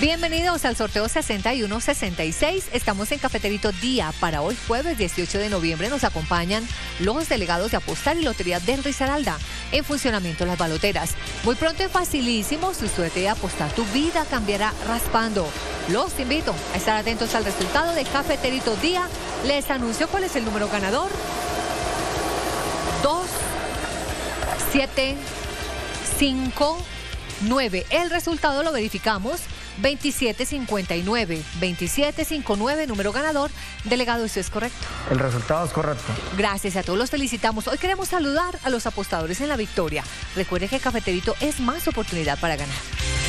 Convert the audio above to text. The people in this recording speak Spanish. Bienvenidos al sorteo 6166. Estamos en Cafeterito Día. Para hoy, jueves 18 de noviembre, nos acompañan los delegados de Apostar y Lotería de Risaralda. En funcionamiento, las baloteras. Muy pronto, es facilísimo, su suerte de apostar tu vida cambiará raspando. Los invito a estar atentos al resultado de Cafeterito Día. Les anuncio cuál es el número ganador. 2, 7, 5, 9. El resultado lo verificamos. 2759, 2759, número ganador. Delegado, ¿eso es correcto? El resultado es correcto. Gracias, a todos los felicitamos. Hoy queremos saludar a los apostadores en la victoria. Recuerde que Cafeterito es más oportunidad para ganar.